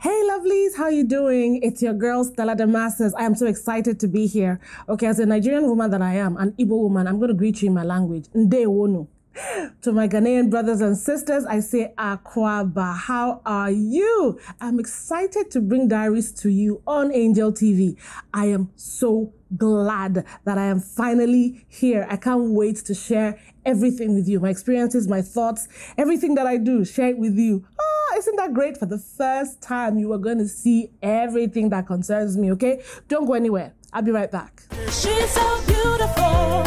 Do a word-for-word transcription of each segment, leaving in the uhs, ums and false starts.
Hey lovelies, how you doing? It's your girl Stella Damasus. I am so excited to be here. Okay, as a Nigerian woman that I am, an Igbo woman, I'm going to greet you in my language. Ndewono. To my Ghanaian brothers and sisters, I say Akwaba. How are you? I'm excited to bring diaries to you on Angel T V. I am so glad that I am finally here. I can't wait to share everything with you. My experiences, my thoughts, everything that I do, share it with you. Oh, isn't that great? For the first time, you are going to see everything that concerns me, okay? Don't go anywhere. I'll be right back. She's so beautiful.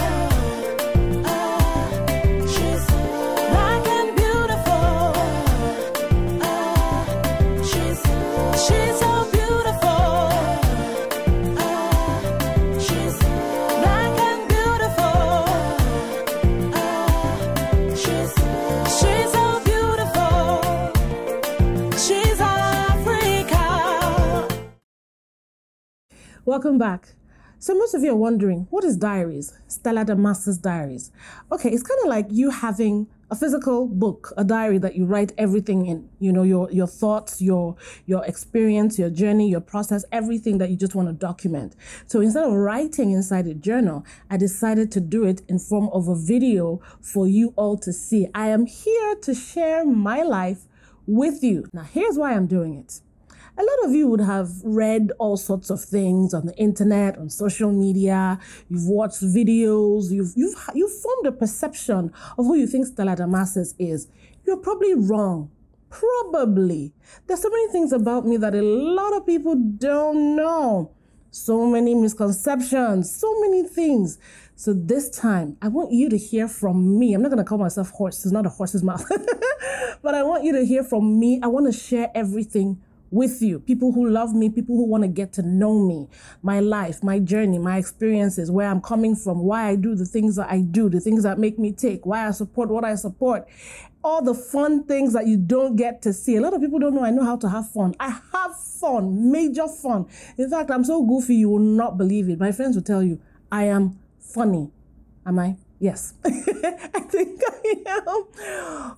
Welcome back. So most of you are wondering, what is diaries? Stella Damasus Diaries. Okay, it's kind of like you having a physical book, a diary that you write everything in. You know, your your thoughts, your your experience, your journey, your process, everything that you just want to document. So instead of writing inside a journal, I decided to do it in form of a video for you all to see. I am here to share my life with you. Now, here's why I'm doing it. A lot of you would have read all sorts of things on the internet, on social media. You've watched videos. You've you've you've formed a perception of who you think Stella Damasus is. You're probably wrong. Probably. There's so many things about me that a lot of people don't know. So many misconceptions. So many things. So this time, I want you to hear from me. I'm not going to call myself horse. It's not a horse's mouth. But I want you to hear from me. I want to share everything with you, people who love me, people who want to get to know me, my life, my journey, my experiences, where I'm coming from, why I do the things that I do, the things that make me tick, why I support what I support, all the fun things that you don't get to see. A lot of people don't know I know how to have fun. I have fun, major fun. In fact, I'm so goofy, you will not believe it. My friends will tell you, I am funny. Am I? Yes, I think I am.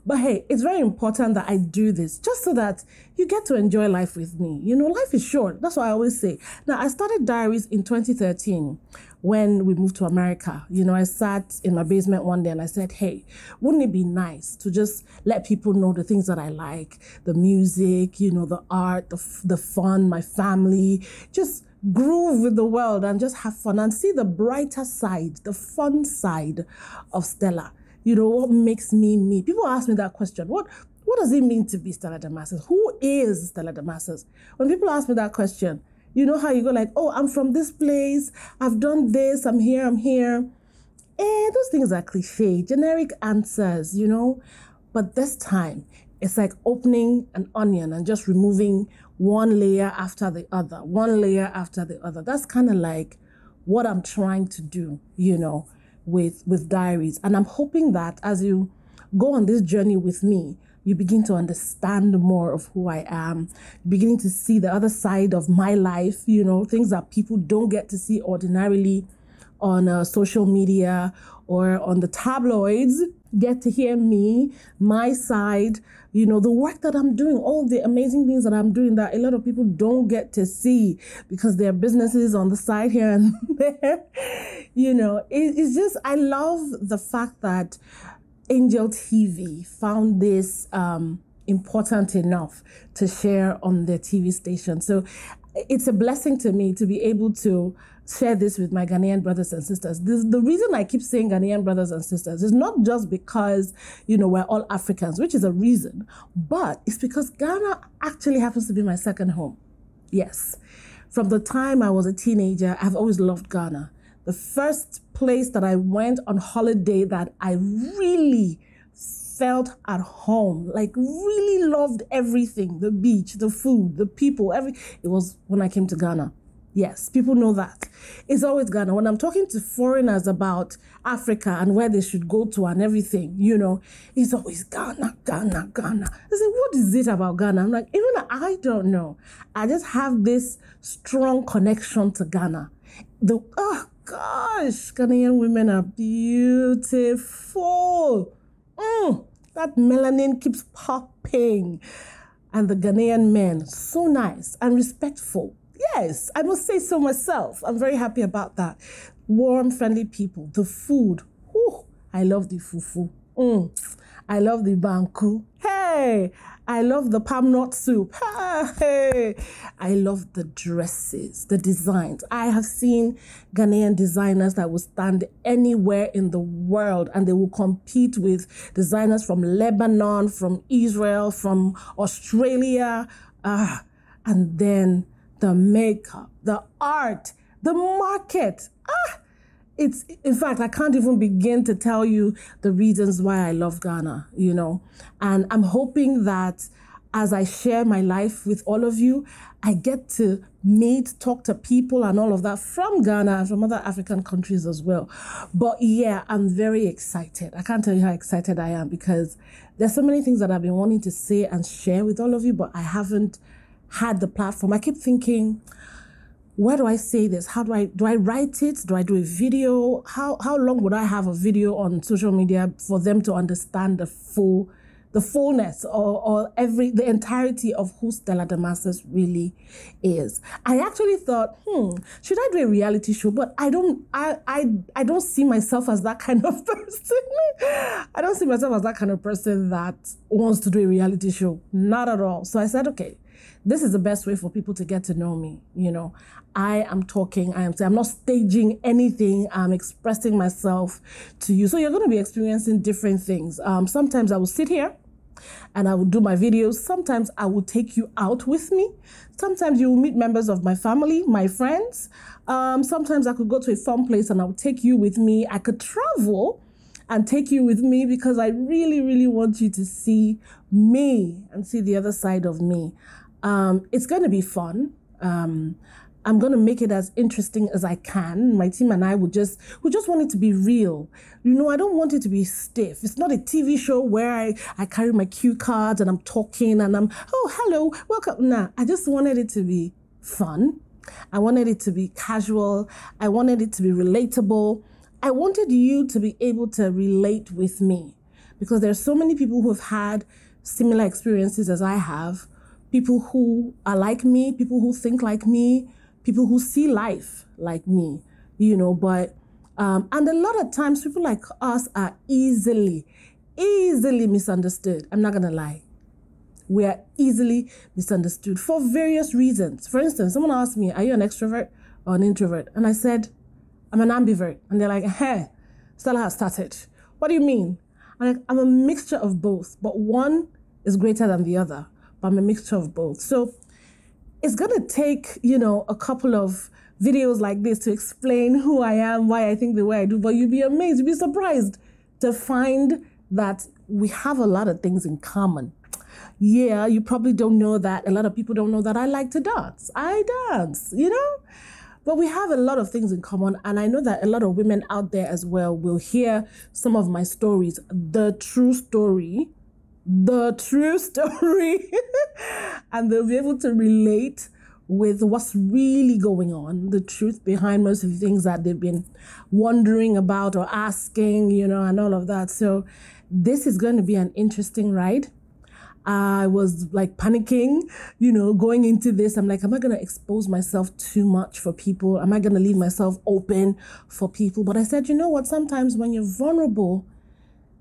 But hey, it's very important that I do this just so that you get to enjoy life with me. You know, life is short. That's what I always say. Now, I started diaries in twenty thirteen when we moved to America. You know, I sat in my basement one day and I said, hey, wouldn't it be nice to just let people know the things that I like, the music, you know, the art, the, f the fun, my family, just groove with the world and just have fun and see the brighter side, the fun side of Stella. You know, what makes me me? People ask me that question. What what does it mean to be Stella Damasus? Who is Stella Damasus? When people ask me that question, you know how you go like, oh, I'm from this place. I've done this. I'm here. I'm here. Eh, those things are cliche, generic answers, you know. But this time, it's like opening an onion and just removing one layer after the other, one layer after the other. That's kind of like what I'm trying to do, you know, with, with diaries. And I'm hoping that as you go on this journey with me, you begin to understand more of who I am, beginning to see the other side of my life, you know, things that people don't get to see ordinarily on uh, social media or on the tabloids. Get to hear me, my side, you know, the work that I'm doing, all the amazing things that I'm doing that a lot of people don't get to see because their businesses on the side here and there. You know, it, it's just, I love the fact that Angel T V found this um, important enough to share on their T V station. So it's a blessing to me to be able to share this with my Ghanaian brothers and sisters. This, the reason I keep saying Ghanaian brothers and sisters is not just because, you know, we're all Africans, which is a reason, but it's because Ghana actually happens to be my second home. Yes. From the time I was a teenager, I've always loved Ghana. The first place that I went on holiday that I really felt at home, like really loved everything, the beach, the food, the people, every, it was when I came to Ghana. Yes, people know that. It's always Ghana. When I'm talking to foreigners about Africa and where they should go to and everything, you know, it's always Ghana, Ghana, Ghana. I say, what is it about Ghana? I'm like, even I don't know. I just have this strong connection to Ghana. The, oh gosh, Ghanaian women are beautiful. Mm, that melanin keeps popping. and the Ghanaian men, so nice and respectful. Yes, I must say so myself. I'm very happy about that. Warm, friendly people. The food. Ooh, I love the fufu. Mm. I love the banku. Hey, I love the palm nut soup. Hey, I love the dresses, the designs. I have seen Ghanaian designers that will stand anywhere in the world and they will compete with designers from Lebanon, from Israel, from Australia. Ah, and then the makeup, the art, the market. Ah, it's, in fact, I can't even begin to tell you the reasons why I love Ghana, you know. And I'm hoping that as I share my life with all of you, I get to meet, talk to people and all of that from Ghana and from other African countries as well. But yeah, I'm very excited. I can't tell you how excited I am because there's so many things that I've been wanting to say and share with all of you, but I haven't had the platform. I keep thinking, where do I say this? How do I, do I write it? Do I do a video? How, how long would I have a video on social media for them to understand the full, the fullness or, or every, the entirety of who Stella Damasus really is? I actually thought, hmm, should I do a reality show? But I don't, I, I, I don't see myself as that kind of person. I don't see myself as that kind of person that wants to do a reality show. Not at all. So I said, okay, this is the best way for people to get to know me. You know, I am talking, I am I'm not staging anything, I'm expressing myself to you. So you're going to be experiencing different things. Um, sometimes I will sit here and I will do my videos. Sometimes I will take you out with me. Sometimes you will meet members of my family, my friends. Um, sometimes I could go to a fun place and I will take you with me. I could travel and take you with me because I really, really want you to see me and see the other side of me. Um, it's going to be fun. Um, I'm going to make it as interesting as I can. My team and I would just, we just want it to be real. You know, I don't want it to be stiff. It's not a T V show where I, I carry my cue cards and I'm talking and I'm, oh, hello, welcome. Nah, I just wanted it to be fun. I wanted it to be casual. I wanted it to be relatable. I wanted you to be able to relate with me because there are so many people who have had similar experiences as I have. People who are like me, people who think like me, people who see life like me, you know, but, um, and a lot of times people like us are easily, easily misunderstood. I'm not going to lie. We are easily misunderstood for various reasons. For instance, someone asked me, are you an extrovert or an introvert? And I said, I'm an ambivert. And they're like, hey, Stella has started. What do you mean? I'm like, I'm a mixture of both, but one is greater than the other. I'm a mixture of both. So it's going to take, you know, a couple of videos like this to explain who I am, why I think the way I do, but you'd be amazed, you'd be surprised to find that we have a lot of things in common. Yeah, you probably don't know that. A lot of people don't know that I like to dance. I dance, you know? But we have a lot of things in common, and I know that a lot of women out there as well will hear some of my stories, the true story, the true story and they'll be able to relate with what's really going on, the truth behind most of the things that they've been wondering about or asking, you know, and all of that. So this is going to be an interesting ride. I was like panicking, you know, going into this. I'm like, am I going to expose myself too much for people? Am I going to leave myself open for people? But I said, you know what, sometimes when you're vulnerable,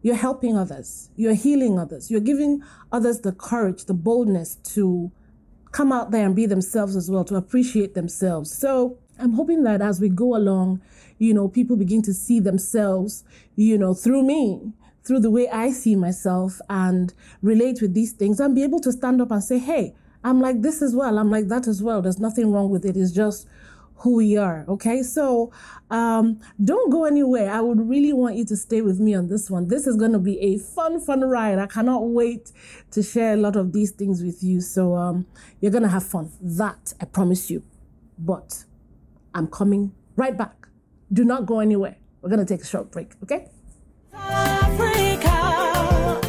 you're helping others, you're healing others, you're giving others the courage, the boldness to come out there and be themselves as well, to appreciate themselves. So I'm hoping that as we go along, you know, people begin to see themselves, you know, through me, through the way I see myself and relate with these things and be able to stand up and say, hey, I'm like this as well. I'm like that as well. There's nothing wrong with it. It's just who we are, okay? So um, don't go anywhere. I would really want you to stay with me on this one. This is going to be a fun, fun ride. I cannot wait to share a lot of these things with you. So um, you're going to have fun. That, I promise you. But I'm coming right back. Do not go anywhere. We're going to take a short break, okay? Africa.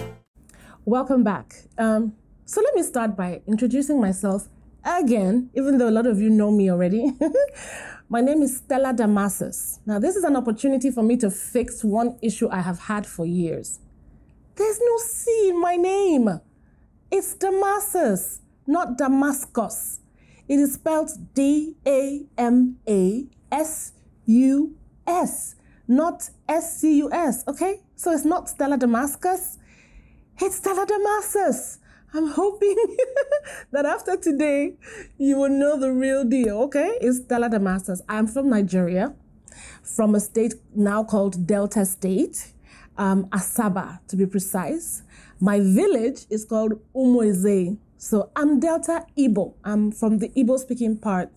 Welcome back. Um, so let me start by introducing myself again, even though a lot of you know me already. My name is Stella Damasus. Now, this is an opportunity for me to fix one issue I have had for years. There's no C in my name. It's Damasus, not Damascus. It is spelled D A M A S U S, not S C U S, okay? So it's not Stella Damascus, it's Stella Damasus. I'm hoping that after today, you will know the real deal, okay? It's Stella Damasus. I'm from Nigeria, from a state now called Delta State, um, Asaba to be precise. My village is called Umueze. So I'm Delta Igbo. I'm from the Igbo-speaking part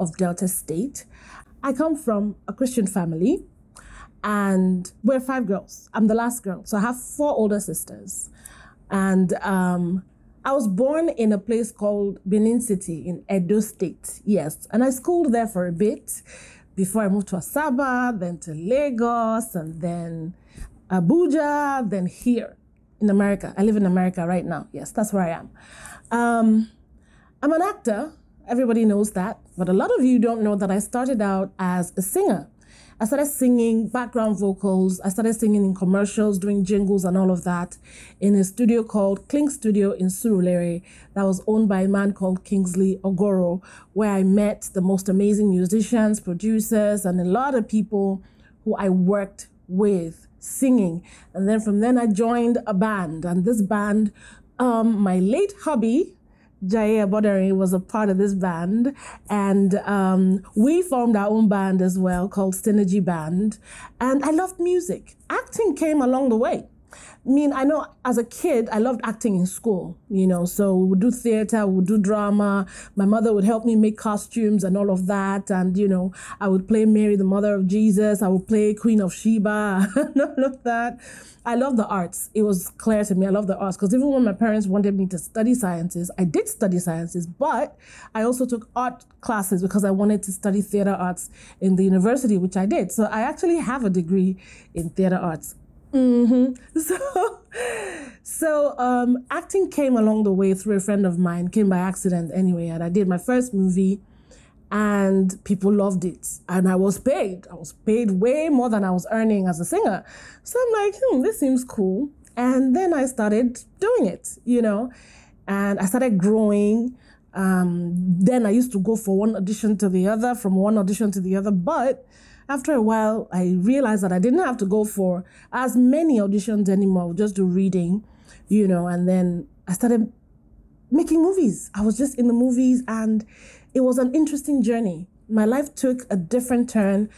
of Delta State. I come from a Christian family, and we're five girls. I'm the last girl, so I have four older sisters. And um, I was born in a place called Benin City in Edo State, yes. And I schooled there for a bit before I moved to Asaba, then to Lagos, and then Abuja, then here in America. I live in America right now. Yes, that's where I am. Um, I'm an actor. Everybody knows that. But a lot of you don't know that I started out as a singer. I started singing background vocals. I started singing in commercials, doing jingles and all of that in a studio called Kling Studio in Surulere that was owned by a man called Kingsley Ogoro, where I met the most amazing musicians, producers, and a lot of people who I worked with singing. And then from then I joined a band, and this band, um, my late hubby, Jay Aboderin, was a part of this band, and um, we formed our own band as well called Synergy Band, and I loved music. Acting came along the way. I mean, I know as a kid, I loved acting in school, you know, so we would do theater, we would do drama. My mother would help me make costumes and all of that. And, you know, I would play Mary, the mother of Jesus. I would play Queen of Sheba and all of that. I love the arts. It was clear to me. I love the arts because even when my parents wanted me to study sciences, I did study sciences, but I also took art classes because I wanted to study theater arts in the university, which I did. So I actually have a degree in theater arts. Mm-hmm. So, so um, acting came along the way through a friend of mine, came by accident anyway, and I did my first movie, and people loved it, and I was paid. I was paid way more than I was earning as a singer. So I'm like, hmm, this seems cool. And then I started doing it, you know, and I started growing. Um, then I used to go from one audition to the other, from one audition to the other, but after a while, I realized that I didn't have to go for as many auditions anymore, just do reading, you know, and then I started making movies. I was just in the movies, and it was an interesting journey. My life took a different turn,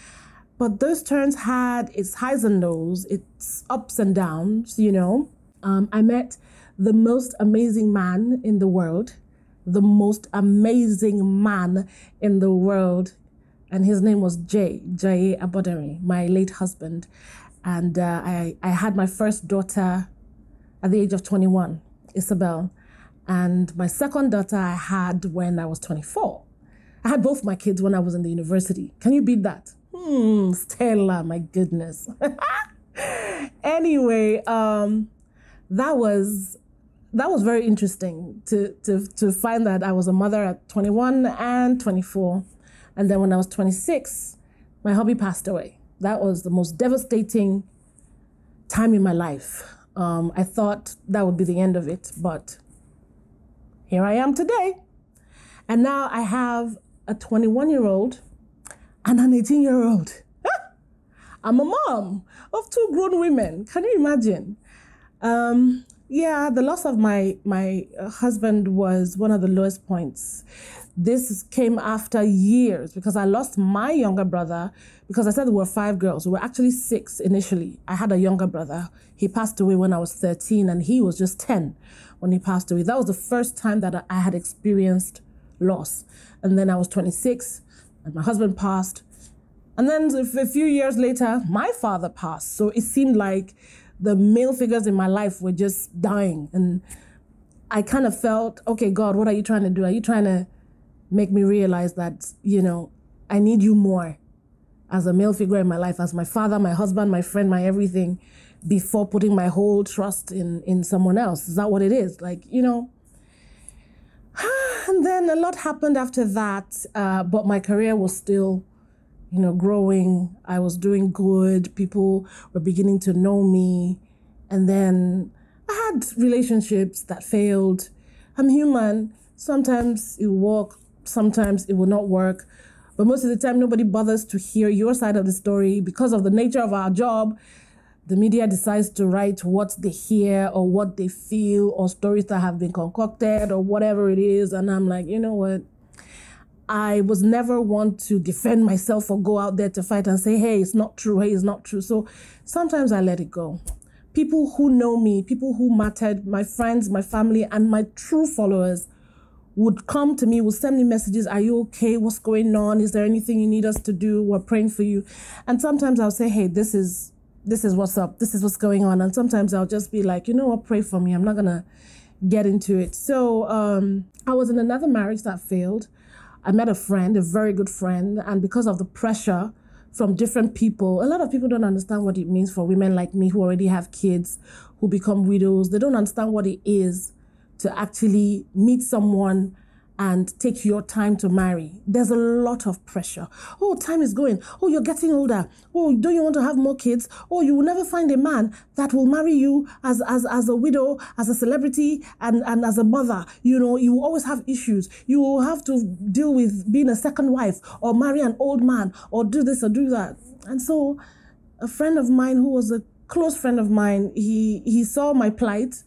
but those turns had its highs and lows, its ups and downs, you know. Um, I met the most amazing man in the world, the most amazing man in the world, and his name was Jay, Jay Aboderin, my late husband. And uh, I, I had my first daughter at the age of twenty-one, Isabel. And my second daughter I had when I was twenty-four. I had both my kids when I was in the university. Can you beat that? Hmm, Stella, my goodness. Anyway, um, that was... That was very interesting to, to, to find that I was a mother at twenty-one and twenty-four. And then when I was twenty-six, my hubby passed away. That was the most devastating time in my life. Um, I thought that would be the end of it, but here I am today. And now I have a twenty-one-year-old and an eighteen-year-old. I'm a mom of two grown women. Can you imagine? Um, Yeah, the loss of my, my husband was one of the lowest points. This came after years because I lost my younger brother because I said we were five girls. We were actually six initially. I had a younger brother. He passed away when I was thirteen, and he was just ten when he passed away. That was the first time that I had experienced loss. And then I was twenty-six, and my husband passed. And then a few years later, my father passed. So it seemed like the male figures in my life were just dying. And I kind of felt, okay, God, what are you trying to do? Are you trying to make me realize that, you know, I need you more as a male figure in my life, as my father, my husband, my friend, my everything, before putting my whole trust in, in someone else? Is that what it is? Like, you know. And then a lot happened after that, uh, but my career was still, you know, growing. I was doing good. People were beginning to know me. And then I had relationships that failed. I'm human. Sometimes it works, sometimes it will not work. But most of the time, nobody bothers to hear your side of the story. Because of the nature of our job, the media decides to write what they hear or what they feel or stories that have been concocted or whatever it is. And I'm like, you know what? I was never one to defend myself or go out there to fight and say, hey, it's not true, hey, it's not true. So sometimes I let it go. People who know me, people who mattered, my friends, my family, and my true followers would come to me, would send me messages, are you okay, what's going on, is there anything you need us to do, we're praying for you. And sometimes I'll say, hey, this is this is what's up, this is what's going on. And sometimes I'll just be like, you know what, pray for me, I'm not gonna get into it. So um, I was in another marriage that failed. I met a friend, a very good friend, and because of the pressure from different people, a lot of people don't understand what it means for women like me who already have kids, who become widows. They don't understand what it is to actually meet someone and take your time to marry. There's a lot of pressure. Oh, time is going. Oh, you're getting older. Oh, don't you want to have more kids? Oh, you will never find a man that will marry you as, as, as a widow, as a celebrity, and, and as a mother. You know, you will always have issues. You will have to deal with being a second wife or marry an old man or do this or do that. And so a friend of mine who was a close friend of mine, he, he saw my plight.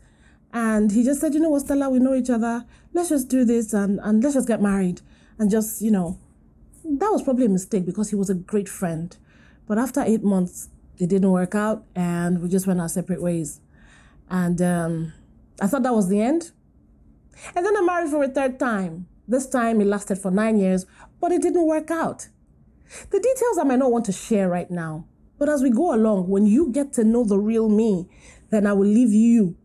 And he just said, you know what, Stella, we know each other. Let's just do this and, and let's just get married. And just, you know, that was probably a mistake because he was a great friend. But after eight months, it didn't work out and we just went our separate ways. And um, I thought that was the end. And then I married for a third time. This time it lasted for nine years, but it didn't work out. The details I might not want to share right now, but as we go along, when you get to know the real me, then I will leave you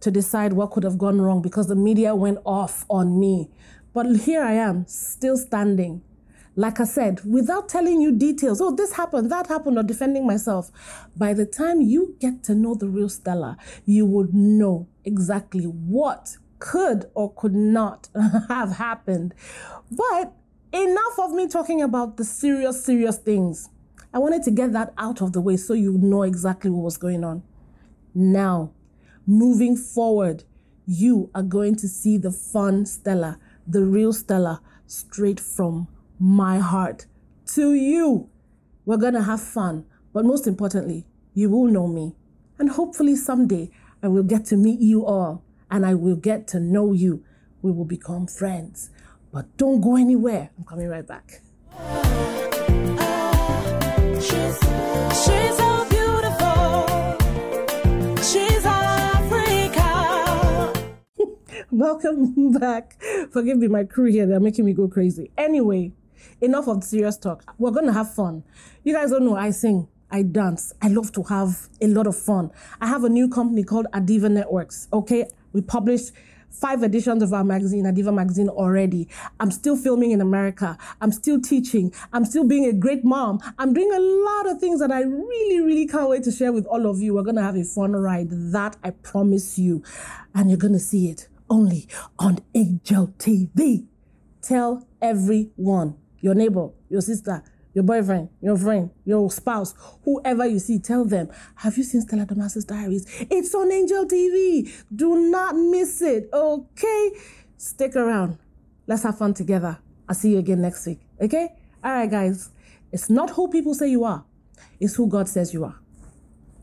to decide what could have gone wrong because the media went off on me. But here I am, still standing. Like I said, without telling you details, oh, this happened, that happened, or defending myself. By the time you get to know the real Stella, you would know exactly what could or could not have happened. But enough of me talking about the serious, serious things. I wanted to get that out of the way so you know exactly what was going on. Now, moving forward, you are going to see the fun Stella, the real Stella, straight from my heart to you. We're going to have fun, but most importantly, you will know me. And hopefully someday I will get to meet you all and I will get to know you. We will become friends, but don't go anywhere. I'm coming right back. Oh, oh, she's, she's so beautiful. She's welcome back. Forgive me, my crew here, they're making me go crazy. Anyway, enough of the serious talk. We're going to have fun. You guys don't know, I sing, I dance. I love to have a lot of fun. I have a new company called Adiva Networks, okay? We publish five editions of our magazine, Adiva Magazine, already. I'm still filming in America. I'm still teaching. I'm still being a great mom. I'm doing a lot of things that I really, really can't wait to share with all of you. We're going to have a fun ride, that I promise you. And you're going to see it. Only on Angel T V. Tell everyone, your neighbor, your sister, your boyfriend, your friend, your spouse, whoever you see, tell them, have you seen Stella Damasus Diaries? It's on Angel T V. Do not miss it, okay? Stick around. Let's have fun together. I'll see you again next week, okay? All right, guys. It's not who people say you are. It's who God says you are.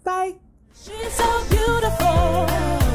Bye. She's so beautiful.